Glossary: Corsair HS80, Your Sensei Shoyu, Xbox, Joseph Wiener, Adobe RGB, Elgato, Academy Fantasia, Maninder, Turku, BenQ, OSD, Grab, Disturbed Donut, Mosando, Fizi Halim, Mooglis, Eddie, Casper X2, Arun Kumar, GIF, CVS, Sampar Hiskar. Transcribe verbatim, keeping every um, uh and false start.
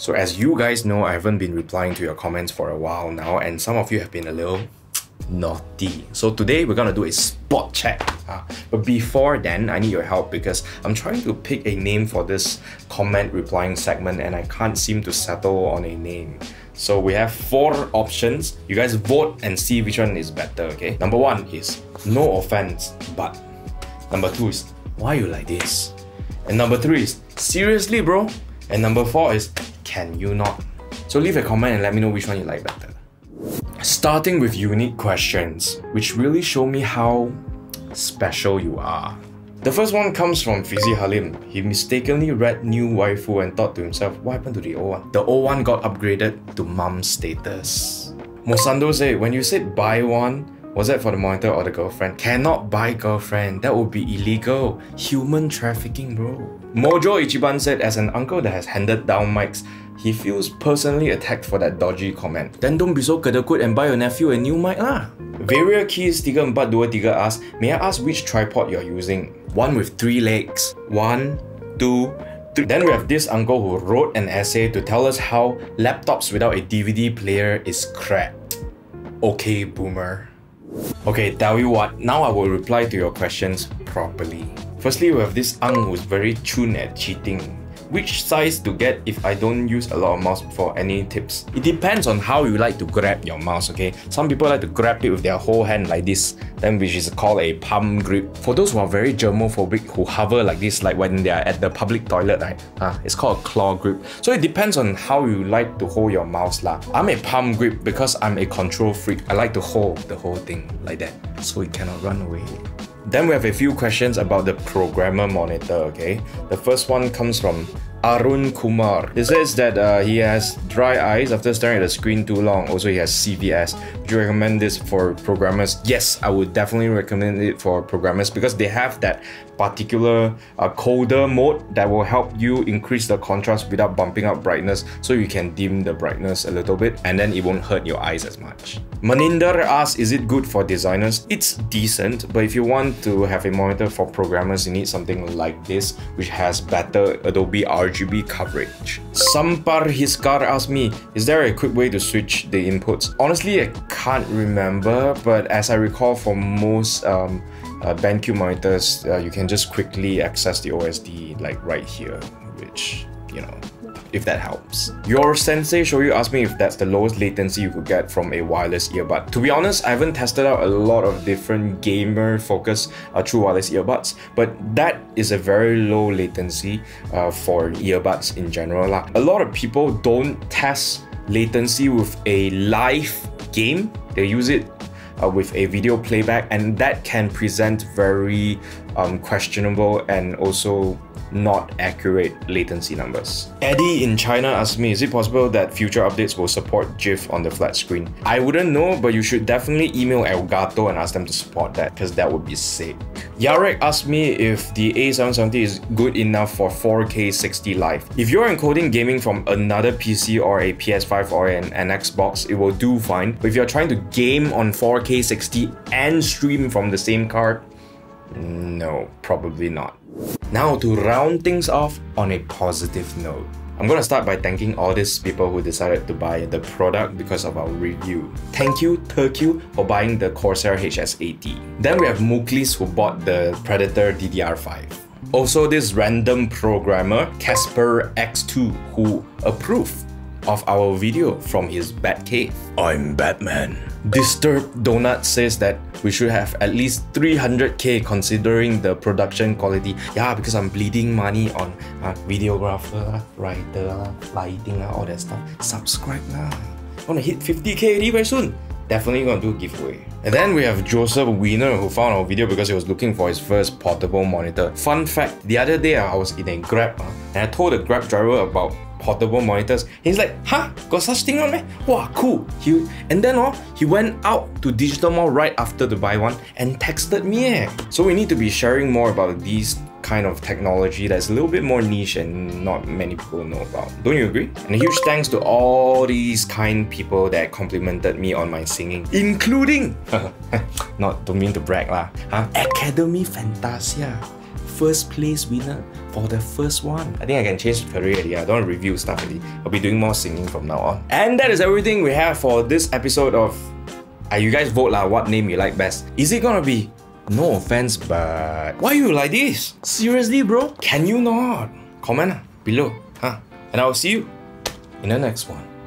So as you guys know, I haven't been replying to your comments for a while now, and some of you have been a little naughty. So today we're gonna do a spot check. Uh, but before then, I need your help because I'm trying to pick a name for this comment replying segment and I can't seem to settle on a name. So we have four options. You guys vote and see which one is better, okay? Number one is no offense, but. Number two is why you like this? And number three is seriously, bro? And number four is can you not? So leave a comment and let me know which one you like better. Starting with unique questions, which really show me how special you are. The first one comes from Fizi Halim. He mistakenly read new waifu and thought to himself, what happened to the old one? The old one got upgraded to mum status. Mosando said, when you said buy one, was that for the monitor or the girlfriend? Cannot buy girlfriend, that would be illegal. Human trafficking, bro. Mojo Ichiban said, as an uncle that has handed down mics, he feels personally attacked for that dodgy comment. Then don't be so kedekut and buy your nephew a new mic lah. VarialKeys thirty-four twenty-three asks, may I ask which tripod you're using? One with three legs. One, two, three. Then we have this uncle who wrote an essay to tell us how laptops without a D V D player is crap. Okay, boomer. Okay, tell you what, now I will reply to your questions properly. Firstly, we have this Ang who's very tuned at cheating. Which size to get if I don't use a lot of mouse before? Any tips? It depends on how you like to grab your mouse, okay? Some people like to grab it with their whole hand like this, then which is called a palm grip. For those who are very germophobic, who hover like this, like when they are at the public toilet, right? Uh, it's called a claw grip. So it depends on how you like to hold your mouse lah. I'm a palm grip because I'm a control freak. I like to hold the whole thing like that, so it cannot run away. Then we have a few questions about the programmer monitor, okay? The first one comes from Arun Kumar. He says that uh, he has dry eyes after staring at the screen too long. Also, he has C V S. Would you recommend this for programmers? Yes, I would definitely recommend it for programmers because they have that particular uh, colder mode that will help you increase the contrast without bumping up brightness, so you can dim the brightness a little bit and then it won't hurt your eyes as much. Maninder asks, is it good for designers? It's decent, but if you want to have a monitor for programmers, you need something like this, which has better Adobe R G B coverage. Sampar Hiskar asked me, is there a quick way to switch the inputs? Honestly, I can't remember, but as I recall for most um, uh, BenQ monitors, uh, you can just quickly access the O S D like right here, which, you know, if that helps. Your Sensei Shoyu asked me if that's the lowest latency you could get from a wireless earbud. To be honest, I haven't tested out a lot of different gamer-focused uh, true wireless earbuds, but that is a very low latency uh, for earbuds in general lah. A lot of people don't test latency with a live game. They use it Uh, with a video playback, and that can present very um, questionable and also not accurate latency numbers. Eddie in China asked me, is it possible that future updates will support GIF on the flat screen? I wouldn't know, but you should definitely email Elgato and ask them to support that, because that would be sick. Yarek asked me if the A seven seventy is good enough for four K sixty live. If you're encoding gaming from another P C or a P S five or an, an Xbox, it will do fine. But if you're trying to game on four K sixty and stream from the same card? No, probably not. Now to round things off on a positive note, I'm gonna start by thanking all these people who decided to buy the product because of our review. Thank you, Turku, for buying the Corsair H S eighty. Then we have Mooglis who bought the Predator D D R five. Also this random programmer, Casper X two, who approved of our video from his Batcave. I'm Batman. Disturbed Donut says that we should have at least three hundred K considering the production quality. Yeah, because I'm bleeding money on uh, videographer, writer, lighting, all that stuff. Subscribe lah. Wanna hit fifty K already very soon. Definitely gonna do a giveaway. And then we have Joseph Wiener who found our video because he was looking for his first portable monitor. Fun fact, the other day I was in a Grab uh, and I told the Grab driver about portable monitors. He's like, huh? Got such thing on me? Wow, cool. He, and then oh, he went out to Digital Mall right after to buy one and texted me. Eh. So we need to be sharing more about these kind of technology that's a little bit more niche and not many people know about. Don't you agree? And a huge thanks to all these kind people that complimented me on my singing, including, not don't mean to brag lah, huh? Academy Fantasia. first place winner for the first one. I think I can change the career already. I don't want to review stuff already. I'll be doing more singing from now on. And that is everything we have for this episode of... Uh, you guys vote lah, what name you like best. Is it gonna be... No offense, but... Why you like this? Seriously, bro? Can you not? Comment below, huh? And I'll see you in the next one.